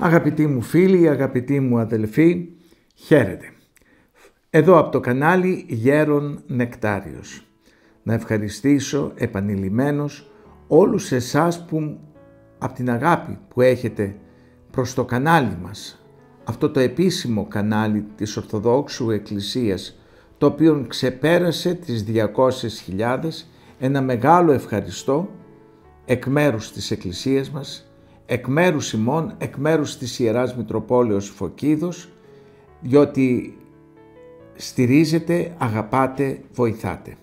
Αγαπητοί μου φίλοι, αγαπητοί μου αδελφοί, χαίρετε. Εδώ από το κανάλι Γέρων Νεκτάριος. Να ευχαριστήσω επανειλημμένως όλους εσάς που από την αγάπη που έχετε προς το κανάλι μας, αυτό το επίσημο κανάλι της Ορθοδόξου Εκκλησίας, το οποίο ξεπέρασε τις 200.000, ένα μεγάλο ευχαριστώ εκ μέρους της Εκκλησίας μας, εκ μέρους ημών, εκ μέρους της Ιεράς Μητροπόλεως Φωκίδος, διότι στηρίζετε, αγαπάτε, βοηθάτε.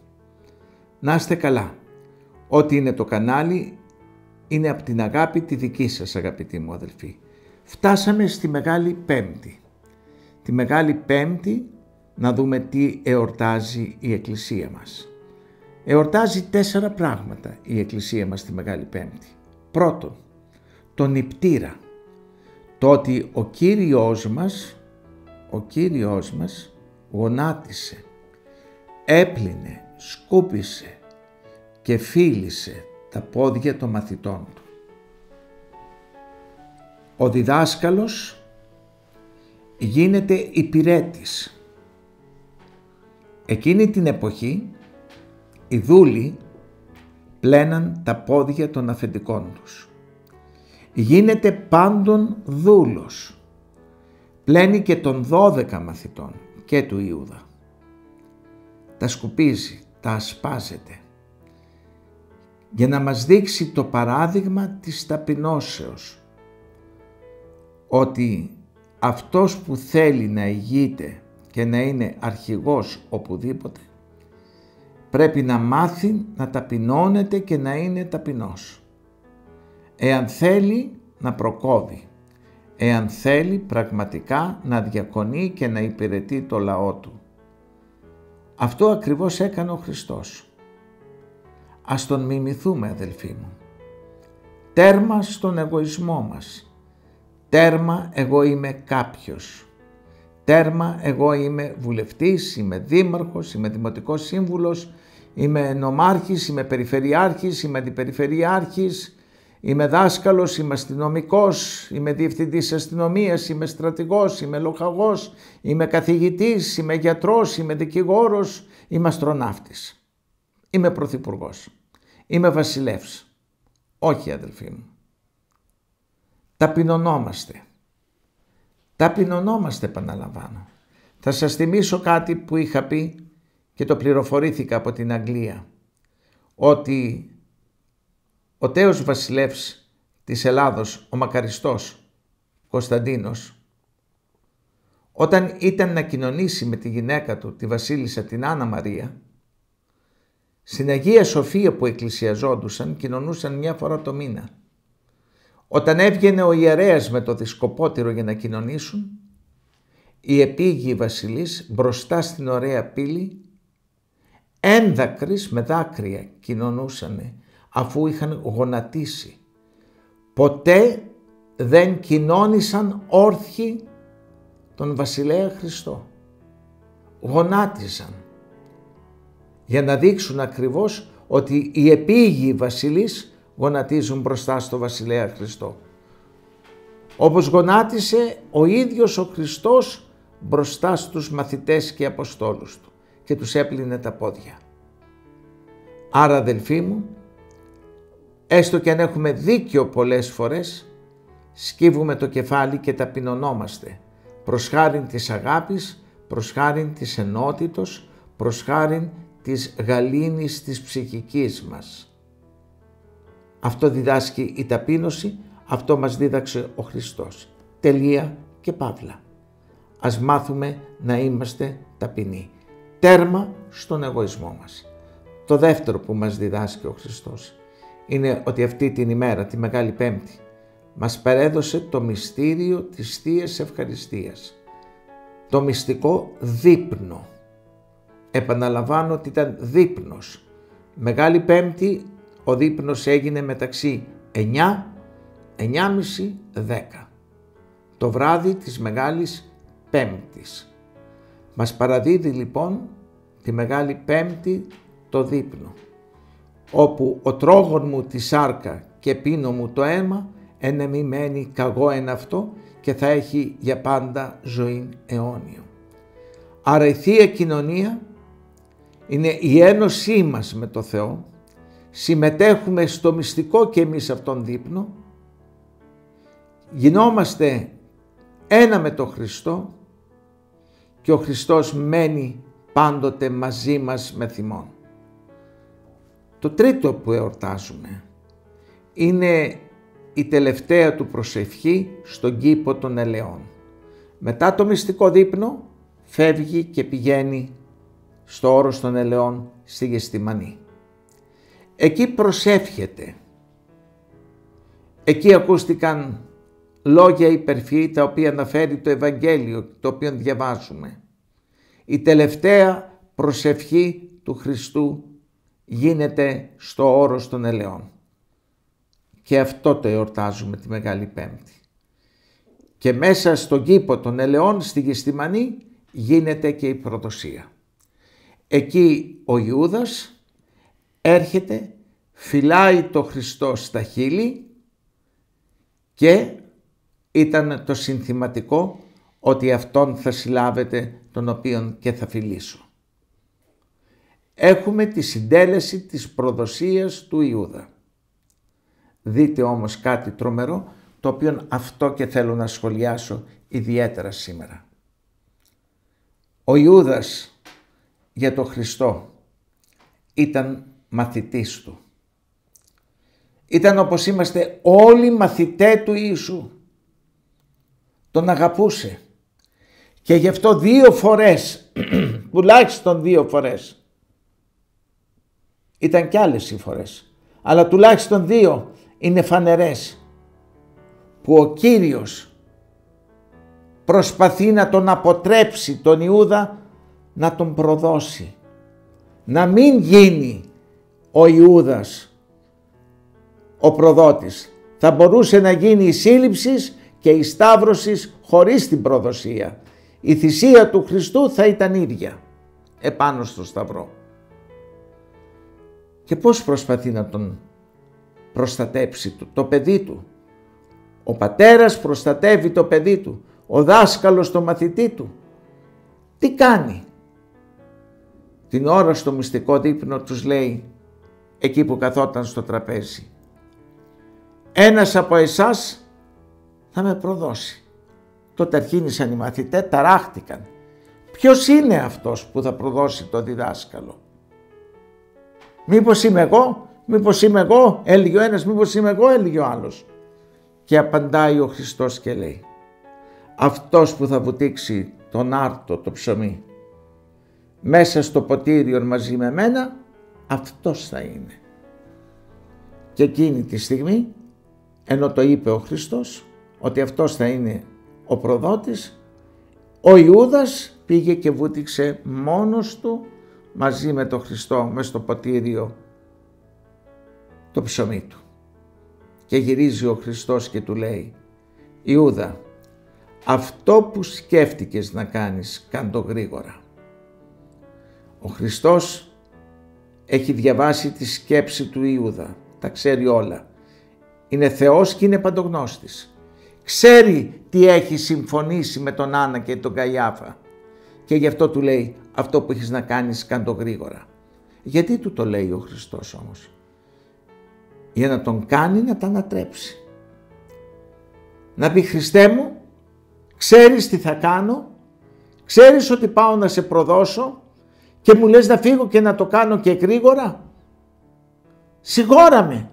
Να είστε καλά. Ό,τι είναι το κανάλι είναι από την αγάπη τη δική σας, αγαπητοί μου αδελφοί. Φτάσαμε στη Μεγάλη Πέμπτη. Τη Μεγάλη Πέμπτη να δούμε τι εορτάζει η Εκκλησία μας. Εορτάζει 4 πράγματα η Εκκλησία μας τη Μεγάλη Πέμπτη. Πρώτον, τον νηπτήρα, το ότι ο Κύριος μας γονάτισε, έπλυνε, σκούπισε και φίλησε τα πόδια των μαθητών του. Ο διδάσκαλος γίνεται υπηρέτης. Εκείνη την εποχή οι δούλοι πλέναν τα πόδια των αφεντικών τους. Γίνεται πάντων δούλος. Πλένει και των 12 μαθητών και του Ιούδα. Τα σκουπίζει, τα ασπάζεται. Για να μας δείξει το παράδειγμα της ταπεινώσεως. Ότι αυτός που θέλει να ηγείται και να είναι αρχηγός οπουδήποτε, πρέπει να μάθει να ταπεινώνεται και να είναι ταπεινός. Εάν θέλει να προκόβει, εάν θέλει πραγματικά να διακονεί και να υπηρετεί το λαό του. Αυτό ακριβώς έκανε ο Χριστός. Ας τον μιμηθούμε, αδελφοί μου. Τέρμα στον εγωισμό μας. Τέρμα εγώ είμαι κάποιος. Τέρμα εγώ είμαι βουλευτής, είμαι δήμαρχος, είμαι δημοτικός σύμβουλος, είμαι νομάρχης, είμαι περιφερειάρχης, είμαι αντιπεριφερειάρχης, είμαι δάσκαλος, είμαι αστυνομικός, είμαι διευθυντής αστυνομίας, είμαι στρατηγός, είμαι λοχαγός, είμαι καθηγητής, είμαι γιατρός, είμαι δικηγόρος, είμαι αστροναύτης, είμαι πρωθυπουργός, είμαι βασιλεύς. Όχι, αδελφοί μου. Ταπεινωνόμαστε. Ταπεινωνόμαστε, επαναλαμβάνω. Θα σας θυμίσω κάτι που είχα πει και το πληροφορήθηκα από την Αγγλία, ότι ο τέος βασιλεύς της Ελλάδος, ο μακαριστός Κωνσταντίνος, όταν ήταν να κοινωνήσει με τη γυναίκα του, τη βασίλισσα την Άννα Μαρία, στην Αγία Σοφία που εκκλησιαζόντουσαν, κοινωνούσαν μια φορά το μήνα. Όταν έβγαινε ο ιερέας με το δισκοπότηρο για να κοινωνήσουν, η επίγειη βασιλής μπροστά στην ωραία πύλη, ένδακρης με δάκρυα κοινωνούσανε, αφού είχαν γονατίσει. Ποτέ δεν κοινώνησαν όρθιοι τον βασιλέα Χριστό. Γονάτισαν για να δείξουν ακριβώς ότι οι επίγειοι βασιλείς γονατίζουν μπροστά στο βασιλέα Χριστό. Όπως γονάτισε ο ίδιος ο Χριστός μπροστά στους μαθητές και αποστόλους του και τους έπλυνε τα πόδια. Άρα, αδελφοί μου, έστω και αν έχουμε δίκιο πολλές φορές, σκύβουμε το κεφάλι και ταπεινωνόμαστε προς χάριν της αγάπης, προς χάριν της ενότητος, προς χάριν της γαλήνης της ψυχικής μας. Αυτό διδάσκει η ταπείνωση, αυτό μας δίδαξε ο Χριστός. Τελεία και παύλα. Ας μάθουμε να είμαστε ταπεινοί. Τέρμα στον εγωισμό μας. Το δεύτερο που μας διδάσκει ο Χριστός είναι ότι αυτή την ημέρα, τη Μεγάλη Πέμπτη, μας παρέδωσε το μυστήριο της Θείας Ευχαριστίας, το μυστικό δείπνο. Επαναλαμβάνω ότι ήταν δείπνος. Μεγάλη Πέμπτη ο δείπνος έγινε μεταξύ 9, 9.30, 10 το βράδυ της Μεγάλης Πέμπτης. Μας παραδίδει λοιπόν τη Μεγάλη Πέμπτη το δείπνο, όπου ο τρόγων μου τη σάρκα και πίνω μου το αίμα ενεμιμένη καγώ εν αυτό και θα έχει για πάντα ζωή αιώνιο. Άρα η Θεία Κοινωνία είναι η ένωσή μας με το Θεό, συμμετέχουμε στο μυστικό και εμείς αυτόν δείπνο, γινόμαστε ένα με τον Χριστό και ο Χριστός μένει πάντοτε μαζί μας με θυμόν. Το τρίτο που εορτάζουμε είναι η τελευταία του προσευχή στον κήπο των ελαιών. Μετά το μυστικό δείπνο φεύγει και πηγαίνει στο όρος των ελαιών στη Γεθσημανή. Εκεί προσεύχεται. Εκεί ακούστηκαν λόγια υπερφυή τα οποία αναφέρει το Ευαγγέλιο το οποίο διαβάζουμε. Η τελευταία προσευχή του Χριστού γίνεται στο όρος των ελαιών. Και αυτό το εορτάζουμε τη Μεγάλη Πέμπτη. Και μέσα στον κήπο των ελαιών στη Γεθσημανή γίνεται και η προδοσία. Εκεί ο Ιούδας έρχεται, φυλάει το Χριστό στα χείλη και ήταν το συνθηματικό ότι αυτόν θα συλλάβετε, τον οποίον και θα φιλήσω. Έχουμε τη συντέλεση της προδοσίας του Ιούδα. Δείτε όμως κάτι τρομερό, το οποίο αυτό και θέλω να σχολιάσω ιδιαίτερα σήμερα. Ο Ιούδας για τον Χριστό ήταν μαθητής του. Ήταν όπως είμαστε όλοι μαθητές του Ιησού. Τον αγαπούσε και γι' αυτό δύο φορές, τουλάχιστον δύο φορές, ήταν κι άλλες οι φορές, αλλά τουλάχιστον δύο είναι φανερές που ο Κύριος προσπαθεί να τον αποτρέψει τον Ιούδα να τον προδώσει, να μην γίνει ο Ιούδας ο προδότης. Θα μπορούσε να γίνει η σύλληψης και η σταύρωσης χωρίς την προδοσία. Η θυσία του Χριστού θα ήταν ίδια επάνω στο σταυρό. Και πώς προσπαθεί να τον προστατέψει το παιδί του. Ο πατέρας προστατεύει το παιδί του, ο δάσκαλος το μαθητή του. Τι κάνει? Την ώρα στο μυστικό δείπνο τους λέει, εκεί που καθόταν στο τραπέζι, ένας από εσάς θα με προδώσει. Τότε αρχίνησαν οι μαθητές, ταράχτηκαν. Ποιος είναι αυτός που θα προδώσει το διδάσκαλο? Μήπως είμαι εγώ, έλεγε ο ένας, μήπως είμαι εγώ, έλεγε ο άλλος. Και απαντάει ο Χριστός και λέει, αυτός που θα βουτήξει τον άρτο το ψωμί μέσα στο ποτήριον μαζί με μένα, αυτός θα είναι. Και εκείνη τη στιγμή, ενώ το είπε ο Χριστός, ότι αυτός θα είναι ο προδότης, ο Ιούδας πήγε και βούτυξε μόνος του μαζί με τον Χριστό μες στο ποτήριο το ψωμί του. Και γυρίζει ο Χριστός και του λέει, Ιούδα, αυτό που σκέφτηκες να κάνεις, κάντο γρήγορα. Ο Χριστός έχει διαβάσει τη σκέψη του Ιούδα, τα ξέρει όλα. Είναι Θεός και είναι παντογνώστης. Ξέρει τι έχει συμφωνήσει με τον Άννα και τον Καϊάφα και γι' αυτό του λέει, αυτό που έχεις να κάνεις κάντο γρήγορα. Γιατί του το λέει ο Χριστός όμως? Για να τον κάνει να τα ανατρέψει. Να πει, Χριστέ μου, ξέρεις τι θα κάνω, ξέρεις ότι πάω να σε προδώσω και μου λες να φύγω και να το κάνω και γρήγορα. Συγχώρα με.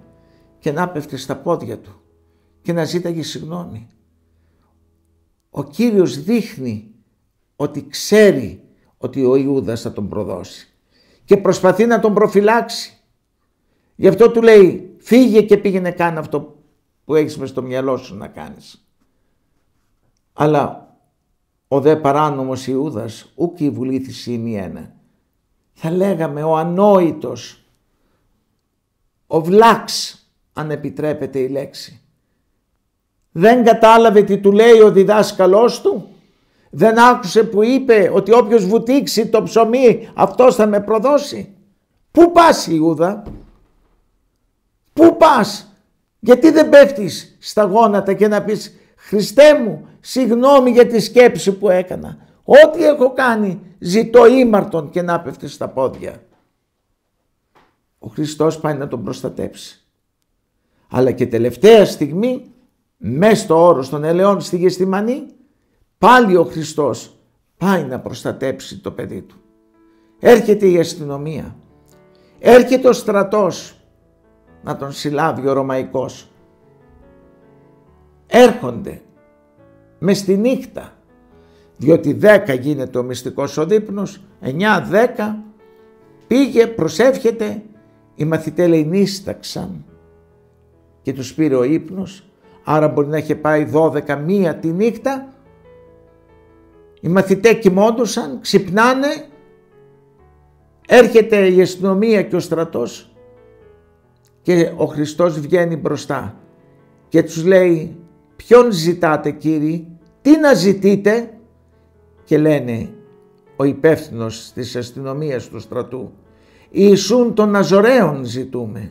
Και να πέφτει στα πόδια του και να ζήταγε συγγνώμη. Ο Κύριος δείχνει ότι ξέρει ότι ο Ιούδας θα τον προδώσει και προσπαθεί να τον προφυλάξει. Γι' αυτό του λέει, φύγε και πήγαινε κάνε αυτό που έχεις μες στο μυαλό σου να κάνεις. Αλλά ο δε παράνομος Ιούδας, ούκ η βουλή θυσίνη ένα, θα λέγαμε ο ανόητος, ο βλάξ, αν επιτρέπεται η λέξη. Δεν κατάλαβε τι του λέει ο διδάσκαλός του. Δεν άκουσε που είπε ότι όποιος βουτήξει το ψωμί αυτός θα με προδώσει. Πού πας Ιούδα? Πού πας? Γιατί δεν πέφτεις στα γόνατα και να πεις «Χριστέ μου, συγγνώμη για τη σκέψη που έκανα. Ό,τι έχω κάνει ζητώ ήμαρτον» και να πέφτεις στα πόδια. Ο Χριστός πάει να τον προστατέψει. Αλλά και τελευταία στιγμή, μέσα στο όρος των ελαιών στη Γεθσημανή, πάλι ο Χριστός πάει να προστατέψει το παιδί του. Έρχεται η αστυνομία, έρχεται ο στρατός να τον συλλάβει ο Ρωμαϊκός. Έρχονται μες στη νύχτα, διότι 10 γίνεται ο μυστικός ο δείπνος, 9-10, πήγε, προσεύχεται, οι μαθητές λέει νύσταξαν και τους πήρε ο ύπνος, άρα μπορεί να είχε πάει 12-1 τη νύχτα, οι μαθητές κοιμόντουσαν, ξυπνάνε, έρχεται η αστυνομία και ο στρατός και ο Χριστός βγαίνει μπροστά και τους λέει «Ποιον ζητάτε, Κύριοι, τι να ζητείτε?» και λένε ο υπεύθυνος της αστυνομίας του στρατού «Ιησούν των Ναζωραίων ζητούμε,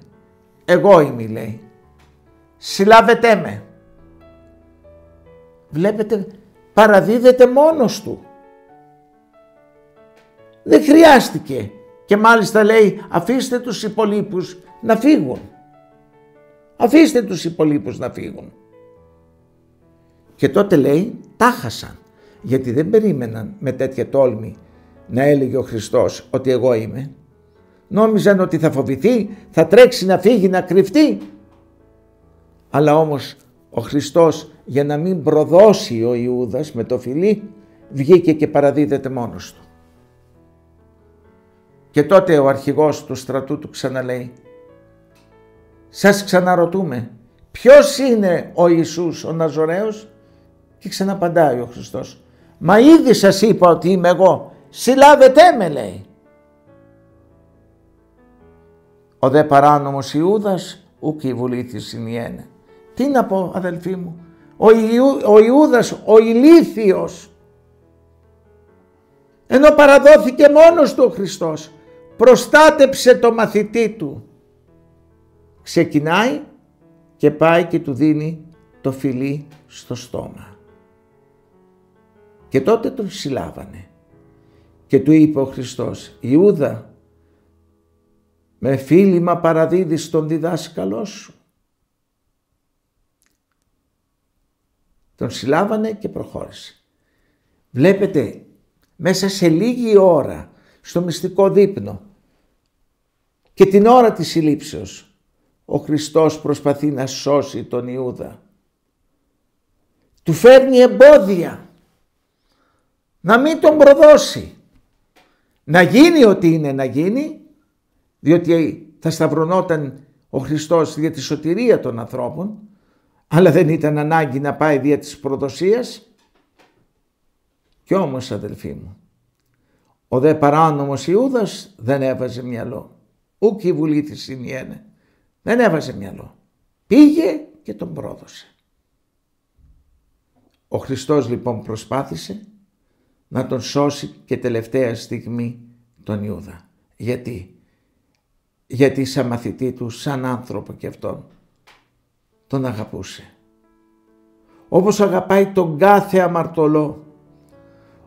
εγώ είμαι» λέει, «συλλάβετε με». Βλέπετε, παραδίδεται μόνος του. Δεν χρειάστηκε και μάλιστα λέει «Αφήστε τους υπολείπους να φύγουν». Αφήστε τους υπολείπους να φύγουν. Και τότε λέει τα χάσαν, γιατί δεν περίμεναν με τέτοια τόλμη να έλεγε ο Χριστός ότι εγώ είμαι. Νόμιζαν ότι θα φοβηθεί, θα τρέξει να φύγει, να κρυφτεί. Αλλά όμως ο Χριστός για να μην προδώσει ο Ιούδας με το φιλί βγήκε και παραδίδεται μόνος του. Και τότε ο αρχηγός του στρατού του ξαναλέει «Σας ξαναρωτούμε, ποιος είναι ο Ιησούς ο Ναζωραίος?» και ξαναπαντάει ο Χριστός «Μα ήδη σας είπα ότι είμαι εγώ, συλλάβετε με» λέει. Ο δε παράνομος Ιούδας ούκ η βουλή της συνιένε. Τι να πω αδελφοί μου, ο Ιούδας ο ηλίθιος, ενώ παραδόθηκε μόνος του ο Χριστός, προστάτεψε το μαθητή του. Ξεκινάει και πάει και του δίνει το φιλί στο στόμα. Και τότε τον συλλάβανε και του είπε ο Χριστός «Ιούδα, με φίλημα παραδίδεις τον διδάσκαλό σου». Τον συλλάβανε και προχώρησε. Βλέπετε, μέσα σε λίγη ώρα στο μυστικό δείπνο και την ώρα της συλλήψεως ο Χριστός προσπαθεί να σώσει τον Ιούδα. Του φέρνει εμπόδια να μην τον προδώσει. Να γίνει ό,τι είναι να γίνει, διότι θα σταυρωνόταν ο Χριστός για τη σωτηρία των ανθρώπων, αλλά δεν ήταν ανάγκη να πάει δια της προδοσίας. Κι όμως αδελφοί μου, ο δε παράνομος Ιούδας δεν έβαζε μυαλό. Ούκ η βουλή της συνιένε. Δεν έβαζε μυαλό. Πήγε και τον πρόδωσε. Ο Χριστός λοιπόν προσπάθησε να τον σώσει και τελευταία στιγμή τον Ιούδα. Γιατί? Γιατί σαν μαθητή του, σαν άνθρωπο και αυτόν, τον αγαπούσε. Όπως αγαπάει τον κάθε αμαρτωλό,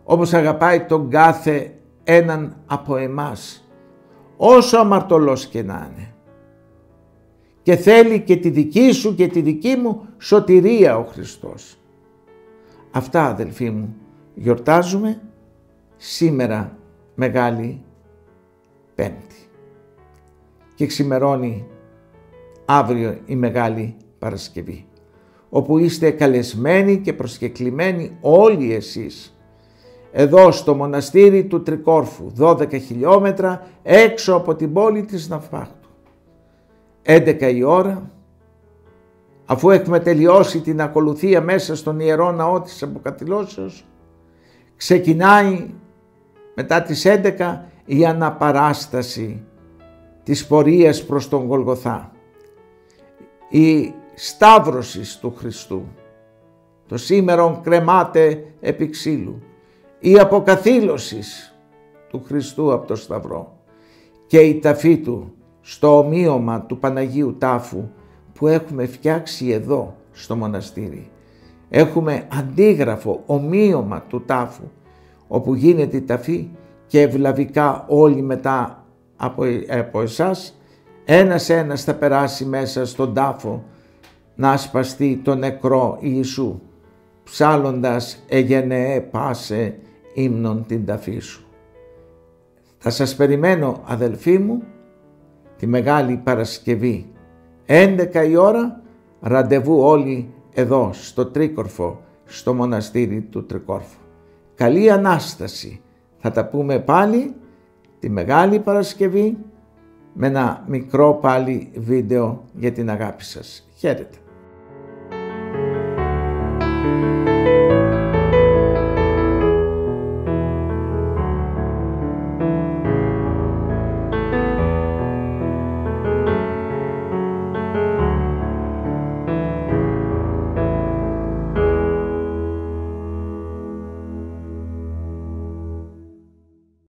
όπως αγαπάει τον κάθε έναν από εμάς, όσο αμαρτωλός και να είναι. Και θέλει και τη δική σου και τη δική μου σωτηρία ο Χριστός. Αυτά αδελφοί μου γιορτάζουμε σήμερα Μεγάλη Πέμπτη. Και ξημερώνει αύριο η Μεγάλη Παρασκευή, όπου είστε καλεσμένοι και προσκεκλημένοι όλοι εσείς, εδώ στο μοναστήρι του Τρικόρφου, 12 χιλιόμετρα έξω από την πόλη της Ναυπάκτου. 11 η ώρα, αφού έχουμε τελειώσει την ακολουθία μέσα στον Ιερό Ναό της Αποκατηλώσεως, ξεκινάει μετά τις 11 η αναπαράσταση της πορείας προς τον Γολγοθά, η σταύρωση του Χριστού, το σήμερον κρεμάται επί ξύλου, η αποκαθήλωση του Χριστού από το σταυρό και η ταφή του στο ομοίωμα του Παναγίου τάφου που που έχουμε φτιάξει εδώ στο μοναστήρι. Έχουμε αντίγραφο, ομοίωμα του τάφου, όπου γίνεται η ταφή και ευλαβικά όλοι μετά από εσάς, ένας θα περάσει μέσα στον τάφο να ασπαστεί το νεκρό Ιησού, ψάλλοντας «Εγενεέ πάσε ύμνον την ταφή σου». Θα σας περιμένω, αδελφοί μου, τη Μεγάλη Παρασκευή, 11 η ώρα, ραντεβού όλοι εδώ στο Τρίκορφο, στο μοναστήρι του Τρικόρφου. Καλή Ανάσταση, θα τα πούμε πάλι τη Μεγάλη Παρασκευή με ένα μικρό πάλι βίντεο για την αγάπη σας. Χαίρετε.